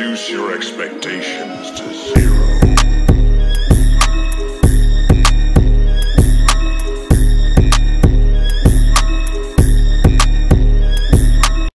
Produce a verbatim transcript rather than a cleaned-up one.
reduce your expectations to zero.